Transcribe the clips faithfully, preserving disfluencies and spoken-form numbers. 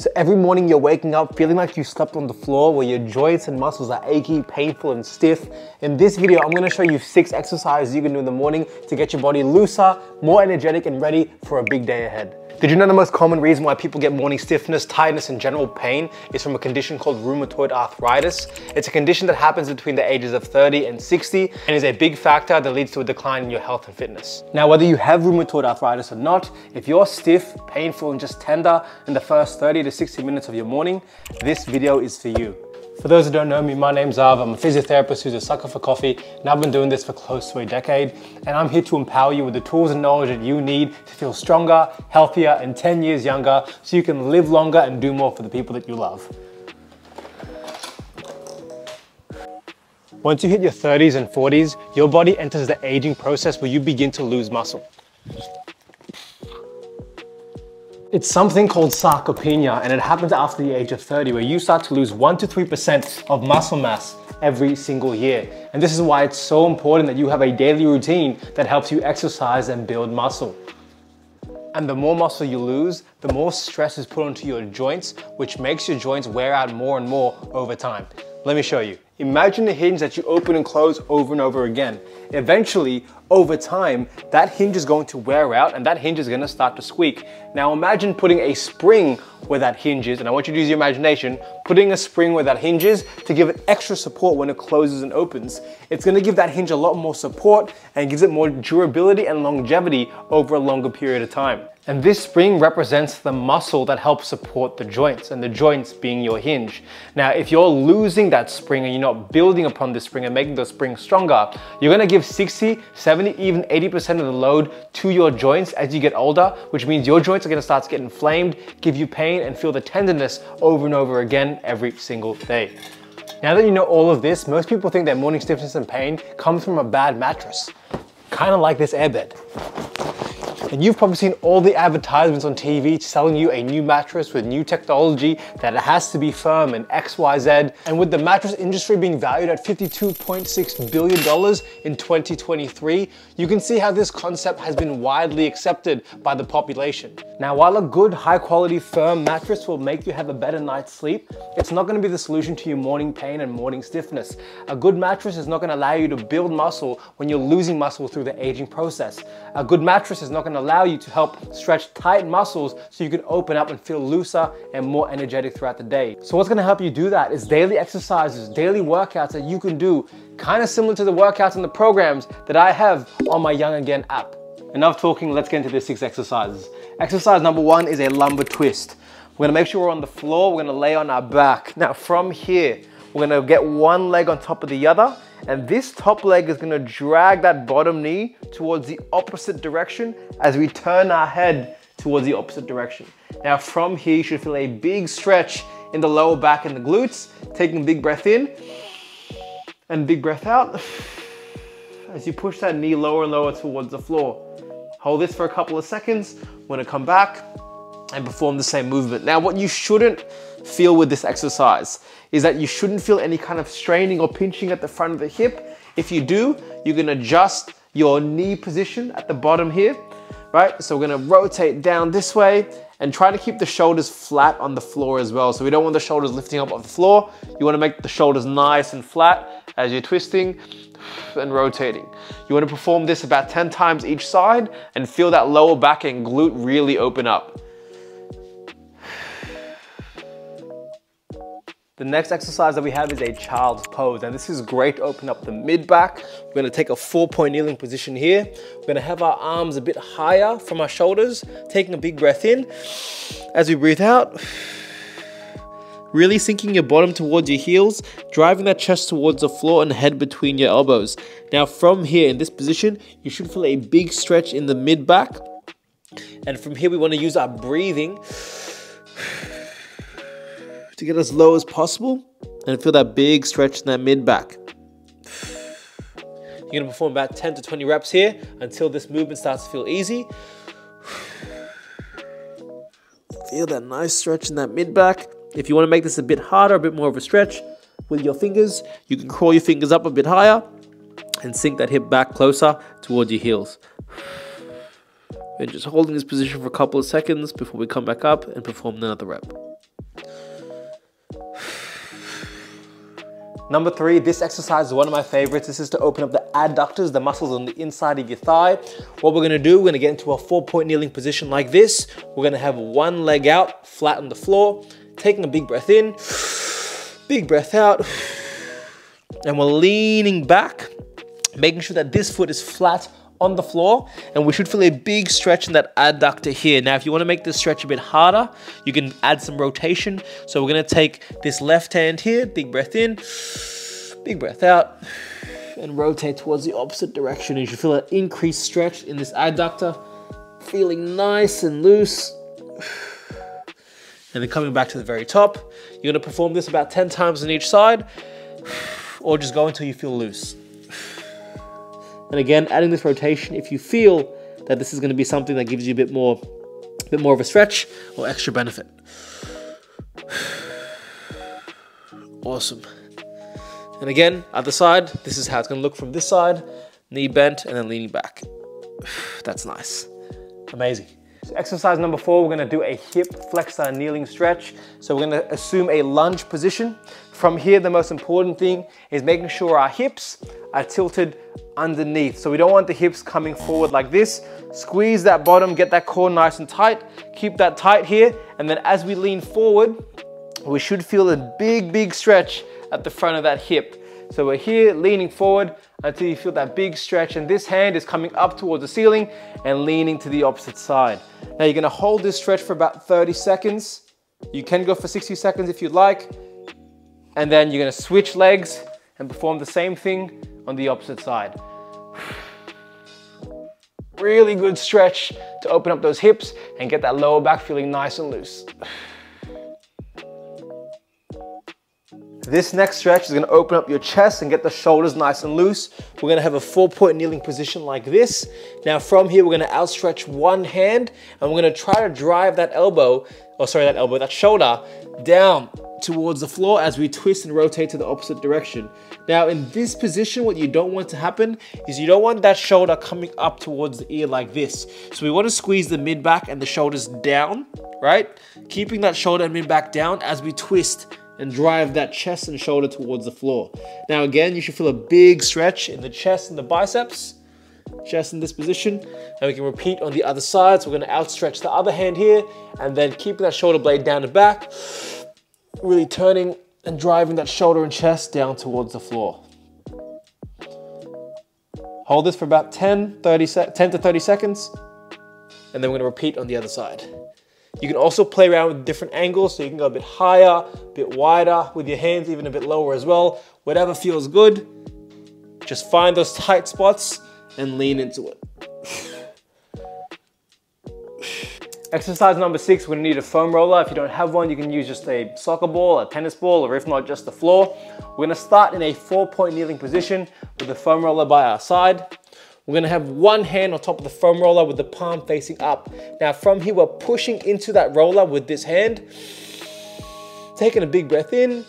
So every morning you're waking up feeling like you slept on the floor, where your joints and muscles are achy, painful and stiff. In this video, I'm gonna show you six exercises you can do in the morning to get your body looser, more energetic and ready for a big day ahead. Did you know the most common reason why people get morning stiffness, tiredness and general pain is from a condition called rheumatoid arthritis? It's a condition that happens between the ages of thirty and sixty and is a big factor that leads to a decline in your health and fitness. Now, whether you have rheumatoid arthritis or not, if you're stiff, painful and just tender in the first thirty to sixty minutes of your morning, this video is for you. For those who don't know me, my name's Arv. I'm a physiotherapist who's a sucker for coffee, and I've been doing this for close to a decade, and I'm here to empower you with the tools and knowledge that you need to feel stronger, healthier, and ten years younger, so you can live longer and do more for the people that you love. Once you hit your thirties and forties, your body enters the aging process where you begin to lose muscle. It's something called sarcopenia, and it happens after the age of thirty, where you start to lose one to three percent of muscle mass every single year. And this is why it's so important that you have a daily routine that helps you exercise and build muscle. And the more muscle you lose, the more stress is put onto your joints, which makes your joints wear out more and more over time. Let me show you. Imagine a hinge that you open and close over and over again. Eventually, over time, that hinge is going to wear out and that hinge is going to start to squeak. Now imagine putting a spring where that hinge is, and I want you to use your imagination, putting a spring where that hinge is to give it extra support when it closes and opens. It's going to give that hinge a lot more support and gives it more durability and longevity over a longer period of time. And this spring represents the muscle that helps support the joints, and the joints being your hinge. Now, if you're losing that spring and you're not building upon this spring and making the spring stronger, you're gonna give sixty, seventy, even eighty percent of the load to your joints as you get older, which means your joints are gonna start to get inflamed, give you pain, and feel the tenderness over and over again every single day. Now that you know all of this, most people think that morning stiffness and pain comes from a bad mattress, kind of like this airbed. And you've probably seen all the advertisements on T V selling you a new mattress with new technology, that it has to be firm and X Y Z. And with the mattress industry being valued at fifty-two point six billion dollars in twenty twenty-three, you can see how this concept has been widely accepted by the population. Now, while a good, high quality, firm mattress will make you have a better night's sleep, it's not gonna be the solution to your morning pain and morning stiffness. A good mattress is not gonna allow you to build muscle when you're losing muscle through the aging process. A good mattress is not gonna allow you to help stretch tight muscles so you can open up and feel looser and more energetic throughout the day. So what's gonna help you do that is daily exercises, daily workouts that you can do, kind of similar to the workouts and the programs that I have on my Young Again app. Enough talking, let's get into the six exercises. Exercise number one is a lumbar twist. We're gonna make sure we're on the floor, we're gonna lay on our back. Now from here, we're gonna get one leg on top of the other, and this top leg is gonna drag that bottom knee towards the opposite direction as we turn our head towards the opposite direction. Now from here, you should feel a big stretch in the lower back and the glutes, taking a big breath in and big breath out as you push that knee lower and lower towards the floor. Hold this for a couple of seconds. We're gonna come back and perform the same movement. Now, what you shouldn't feel with this exercise is that you shouldn't feel any kind of straining or pinching at the front of the hip. If you do, you can adjust your knee position at the bottom here, right? So we're gonna rotate down this way and try to keep the shoulders flat on the floor as well. So we don't want the shoulders lifting up off the floor. You wanna make the shoulders nice and flat as you're twisting and rotating. You wanna perform this about ten times each side and feel that lower back and glute really open up. The next exercise that we have is a child's pose, and this is great to open up the mid back. We're gonna take a four point kneeling position here. We're gonna have our arms a bit higher from our shoulders, taking a big breath in. As we breathe out, really sinking your bottom towards your heels, driving that chest towards the floor and head between your elbows. Now from here in this position, you should feel a big stretch in the mid back. And from here, we wanna use our breathing to get as low as possible and feel that big stretch in that mid back. You're gonna perform about ten to twenty reps here until this movement starts to feel easy. Feel that nice stretch in that mid back. If you wanna make this a bit harder, a bit more of a stretch with your fingers, you can crawl your fingers up a bit higher and sink that hip back closer towards your heels. And just holding this position for a couple of seconds before we come back up and perform another rep. Number three, this exercise is one of my favorites. This is to open up the adductors, the muscles on the inside of your thigh. What we're gonna do, we're gonna get into a four point kneeling position like this. We're gonna have one leg out, flat on the floor, taking a big breath in, big breath out, and we're leaning back, making sure that this foot is flat on the floor, and we should feel a big stretch in that adductor here. Now, if you wanna make this stretch a bit harder, you can add some rotation. So we're gonna take this left hand here, big breath in, big breath out, and rotate towards the opposite direction. You should feel an increased stretch in this adductor, feeling nice and loose. And then coming back to the very top, you're gonna perform this about ten times on each side, or just go until you feel loose. And again, adding this rotation, if you feel that this is gonna be something that gives you a bit more, a bit more of a stretch or extra benefit. Awesome. And again, other side, this is how it's gonna look from this side, knee bent and then leaning back. That's nice, amazing. So exercise number four, we're gonna do a hip flexor kneeling stretch. So we're gonna assume a lunge position. From here, the most important thing is making sure our hips are tilted underneath. So we don't want the hips coming forward like this. Squeeze that bottom, get that core nice and tight. Keep that tight here. And then as we lean forward, we should feel a big, big stretch at the front of that hip. So we're here leaning forward until you feel that big stretch, and this hand is coming up towards the ceiling and leaning to the opposite side. Now you're gonna hold this stretch for about thirty seconds. You can go for sixty seconds if you'd like. And then you're gonna switch legs and perform the same thing on the opposite side. Really good stretch to open up those hips and get that lower back feeling nice and loose. This next stretch is gonna open up your chest and get the shoulders nice and loose. We're gonna have a four point kneeling position like this. Now from here, we're gonna outstretch one hand and we're gonna try to drive that elbow, or sorry, that elbow, that shoulder down towards the floor as we twist and rotate to the opposite direction. Now in this position, what you don't want to happen is you don't want that shoulder coming up towards the ear like this. So we want to squeeze the mid back and the shoulders down, right? Keeping that shoulder and mid back down as we twist and drive that chest and shoulder towards the floor. Now again, you should feel a big stretch in the chest and the biceps, chest in this position, and we can repeat on the other side. So we're gonna outstretch the other hand here and then keeping that shoulder blade down and back, really turning and driving that shoulder and chest down towards the floor. Hold this for about ten to thirty seconds, and then we're gonna repeat on the other side. You can also play around with different angles, so you can go a bit higher, a bit wider with your hands, even a bit lower as well. Whatever feels good, just find those tight spots and lean into it. Exercise number six, we're gonna need a foam roller. If you don't have one, you can use just a soccer ball, a tennis ball, or if not, just the floor. We're gonna start in a four-point kneeling position with the foam roller by our side. We're gonna have one hand on top of the foam roller with the palm facing up. Now from here, we're pushing into that roller with this hand, taking a big breath in,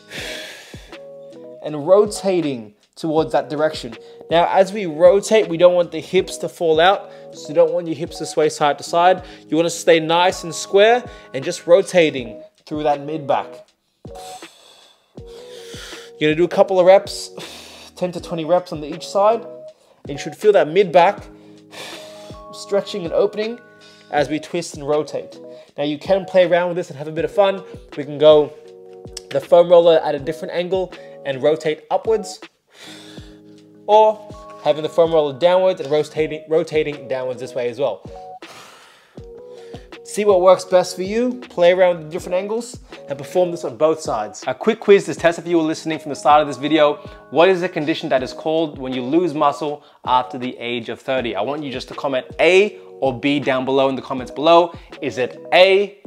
and rotating towards that direction. Now, as we rotate, we don't want the hips to fall out, so you don't want your hips to sway side to side. You wanna stay nice and square and just rotating through that mid-back. You're gonna do a couple of reps, ten to twenty reps on the each side, and you should feel that mid-back stretching and opening as we twist and rotate. Now, you can play around with this and have a bit of fun. We can go the foam roller at a different angle and rotate upwards, or having the foam roller downwards and rotating, rotating downwards this way as well. See what works best for you, play around with different angles, and perform this on both sides. A quick quiz to test if you were listening from the start of this video. What is the condition that is called when you lose muscle after the age of thirty? I want you just to comment A or B down below in the comments below. Is it A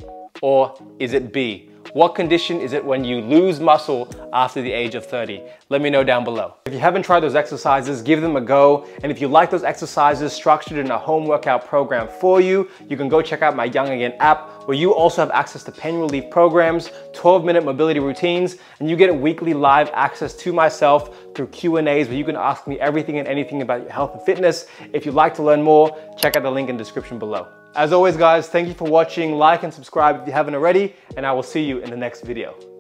or is it B? What condition is it when you lose muscle after the age of thirty? Let me know down below. If you haven't tried those exercises, give them a go. And if you like those exercises structured in a home workout program for you, you can go check out my Young Again app, where you also have access to pain relief programs, twelve minute mobility routines, and you get weekly live access to myself through Q and A's where you can ask me everything and anything about your health and fitness. If you'd like to learn more, check out the link in the description below. As always, guys, thank you for watching. Like and subscribe if you haven't already, and I will see you in the next video.